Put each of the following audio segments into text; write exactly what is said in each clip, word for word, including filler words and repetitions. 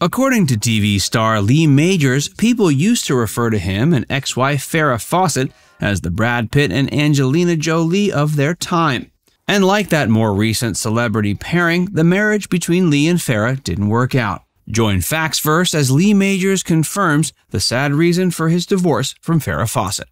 According to T V star Lee Majors, people used to refer to him and ex-wife Farrah Fawcett as the Brad Pitt and Angelina Jolie of their time. And like that more recent celebrity pairing, the marriage between Lee and Farrah didn't work out. Join Facts Verse as Lee Majors confirms the sad reason for his divorce from Farrah Fawcett.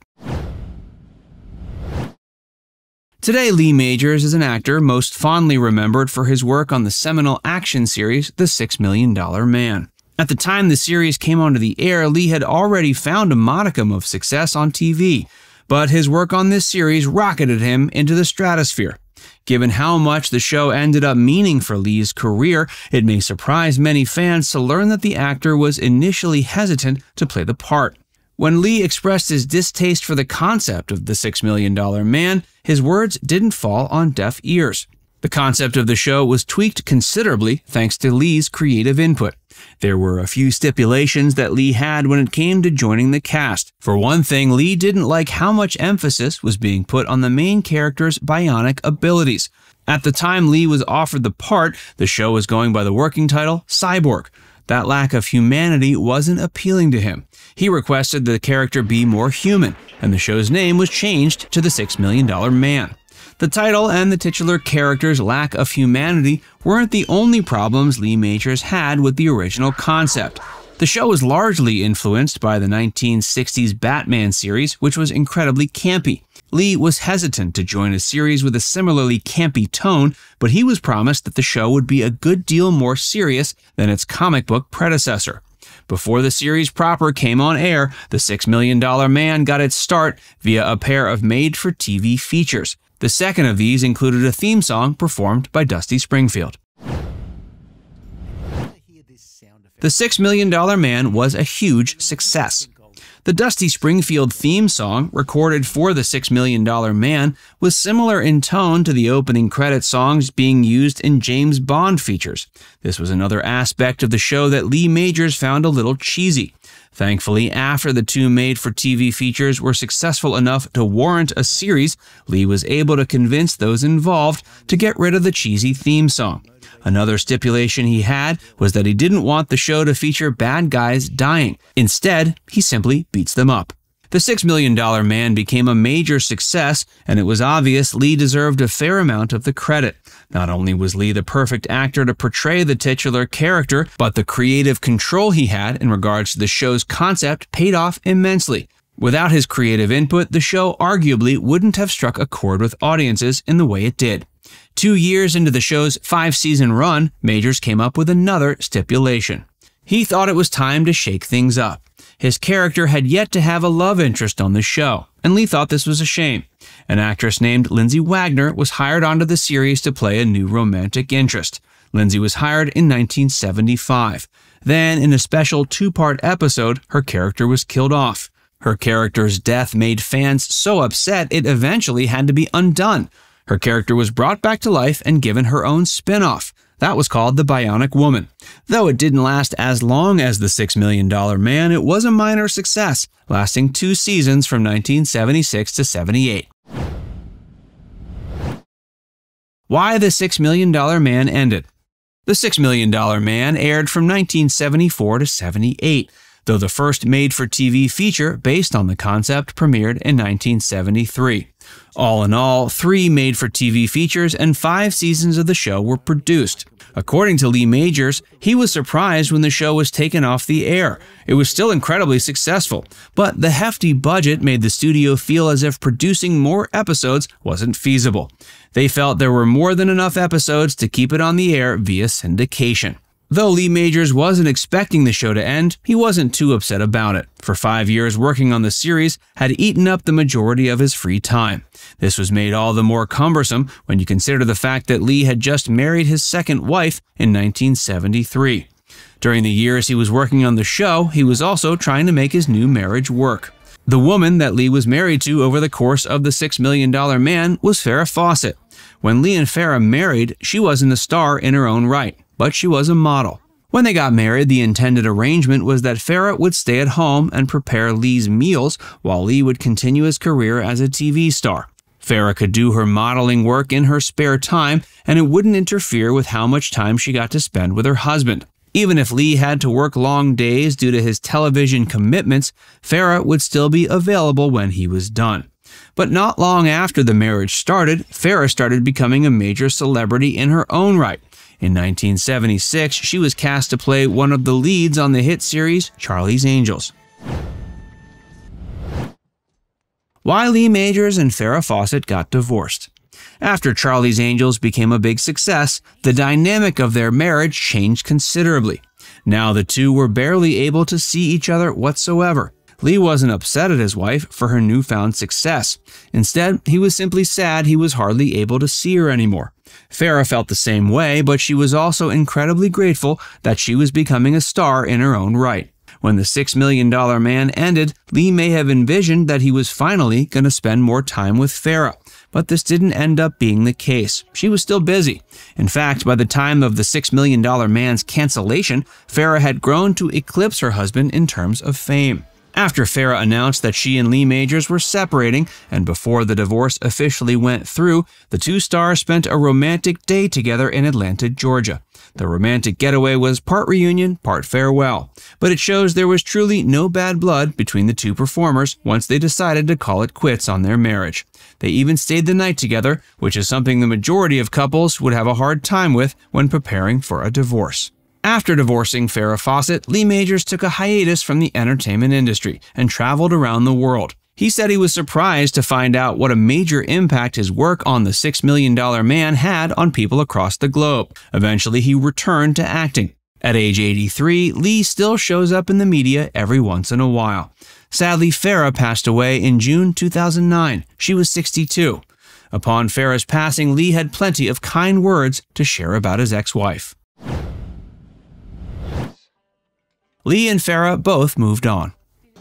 Today, Lee Majors is an actor most fondly remembered for his work on the seminal action series, The Six Million Dollar Man. At the time the series came onto the air, Lee had already found a modicum of success on T V, but his work on this series rocketed him into the stratosphere. Given how much the show ended up meaning for Lee's career, it may surprise many fans to learn that the actor was initially hesitant to play the part. When Lee expressed his distaste for the concept of the Six Million Dollar Man, his words didn't fall on deaf ears. The concept of the show was tweaked considerably thanks to Lee's creative input. There were a few stipulations that Lee had when it came to joining the cast. For one thing, Lee didn't like how much emphasis was being put on the main character's bionic abilities. At the time Lee was offered the part, the show was going by the working title, Cyborg. That lack of humanity wasn't appealing to him. He requested the character be more human, and the show's name was changed to The Six Million Dollar Man. The title and the titular character's lack of humanity weren't the only problems Lee Majors had with the original concept. The show was largely influenced by the nineteen sixties Batman series, which was incredibly campy. Lee was hesitant to join a series with a similarly campy tone, but he was promised that the show would be a good deal more serious than its comic book predecessor. Before the series proper came on air, The Six Million Dollar Man got its start via a pair of made-for-T V features. The second of these included a theme song performed by Dusty Springfield. The Six Million Dollar Man was a huge success. The Dusty Springfield theme song, recorded for The Six Million Dollar Man, was similar in tone to the opening credit songs being used in James Bond features. This was another aspect of the show that Lee Majors found a little cheesy. Thankfully, after the two made-for-T V features were successful enough to warrant a series, Lee was able to convince those involved to get rid of the cheesy theme song. Another stipulation he had was that he didn't want the show to feature bad guys dying. Instead, he simply beats them up. The Six Million Dollar Man became a major success, and it was obvious Lee deserved a fair amount of the credit. Not only was Lee the perfect actor to portray the titular character, but the creative control he had in regards to the show's concept paid off immensely. Without his creative input, the show arguably wouldn't have struck a chord with audiences in the way it did. Two years into the show's five-season run, Majors came up with another stipulation. He thought it was time to shake things up. His character had yet to have a love interest on the show, and Lee thought this was a shame. An actress named Lindsay Wagner was hired onto the series to play a new romantic interest. Lindsay was hired in nineteen seventy-five. Then, in a special two-part episode, her character was killed off. Her character's death made fans so upset it eventually had to be undone. Her character was brought back to life and given her own spin-off. That was called The Bionic Woman. Though it didn't last as long as The Six Million Dollar Man, it was a minor success, lasting two seasons from nineteen seventy-six to seventy-eight. Why The Six Million Dollar Man ended. The Six Million Dollar Man aired from nineteen seventy-four to seventy-eight, though the first made-for-T V feature based on the concept premiered in nineteen seventy-three. All in all, three made-for-T V features and five seasons of the show were produced. According to Lee Majors, he was surprised when the show was taken off the air. It was still incredibly successful, but the hefty budget made the studio feel as if producing more episodes wasn't feasible. They felt there were more than enough episodes to keep it on the air via syndication. Though Lee Majors wasn't expecting the show to end, he wasn't too upset about it. For five years working on the series had eaten up the majority of his free time. This was made all the more cumbersome when you consider the fact that Lee had just married his second wife in nineteen seventy-three. During the years he was working on the show, he was also trying to make his new marriage work. The woman that Lee was married to over the course of The Six Million Dollar Man was Farrah Fawcett. When Lee and Farrah married, she wasn't a star in her own right, but she was a model. When they got married, the intended arrangement was that Farrah would stay at home and prepare Lee's meals while Lee would continue his career as a T V star. Farrah could do her modeling work in her spare time, and it wouldn't interfere with how much time she got to spend with her husband. Even if Lee had to work long days due to his television commitments, Farrah would still be available when he was done. But not long after the marriage started, Farrah started becoming a major celebrity in her own right. In nineteen seventy-six, she was cast to play one of the leads on the hit series Charlie's Angels. Why Lee Majors and Farrah Fawcett got divorced. After Charlie's Angels became a big success, the dynamic of their marriage changed considerably. Now the two were barely able to see each other whatsoever. Lee wasn't upset at his wife for her newfound success. Instead, he was simply sad he was hardly able to see her anymore. Farrah felt the same way, but she was also incredibly grateful that she was becoming a star in her own right. When The Six Million Dollar Man ended, Lee may have envisioned that he was finally going to spend more time with Farrah. But this didn't end up being the case. She was still busy. In fact, by the time of The Six Million Dollar Man's cancellation, Farrah had grown to eclipse her husband in terms of fame. After Farrah announced that she and Lee Majors were separating, and before the divorce officially went through, the two stars spent a romantic day together in Atlanta, Georgia. The romantic getaway was part reunion, part farewell. But it shows there was truly no bad blood between the two performers once they decided to call it quits on their marriage. They even stayed the night together, which is something the majority of couples would have a hard time with when preparing for a divorce. After divorcing Farrah Fawcett, Lee Majors took a hiatus from the entertainment industry and traveled around the world. He said he was surprised to find out what a major impact his work on The Six Million Dollar Man had on people across the globe. Eventually, he returned to acting. At age eighty-three, Lee still shows up in the media every once in a while. Sadly, Farrah passed away in June two thousand nine. She was sixty-two. Upon Farrah's passing, Lee had plenty of kind words to share about his ex-wife. Lee and Farrah both moved on.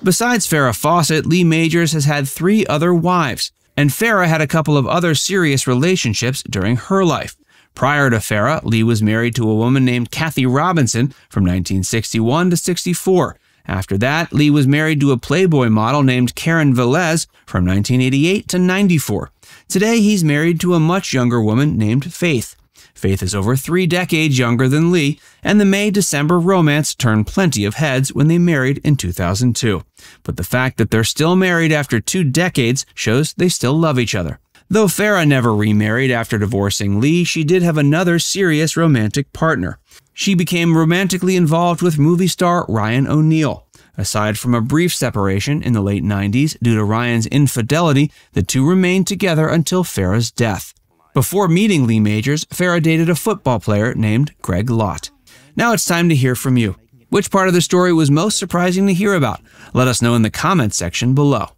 Besides Farrah Fawcett, Lee Majors has had three other wives, and Farrah had a couple of other serious relationships during her life. Prior to Farrah, Lee was married to a woman named Kathy Robinson from nineteen sixty-one to sixty-four. After that, Lee was married to a Playboy model named Karen Velez from nineteen eighty-eight to ninety-four. Today, he's married to a much younger woman named Faith. Faith is over three decades younger than Lee, and the May-December romance turned plenty of heads when they married in two thousand two. But the fact that they're still married after two decades shows they still love each other. Though Farrah never remarried after divorcing Lee, she did have another serious romantic partner. She became romantically involved with movie star Ryan O'Neal. Aside from a brief separation in the late nineties due to Ryan's infidelity, the two remained together until Farrah's death. Before meeting Lee Majors, Farrah dated a football player named Greg Lott. Now it's time to hear from you. Which part of the story was most surprising to hear about? Let us know in the comments section below.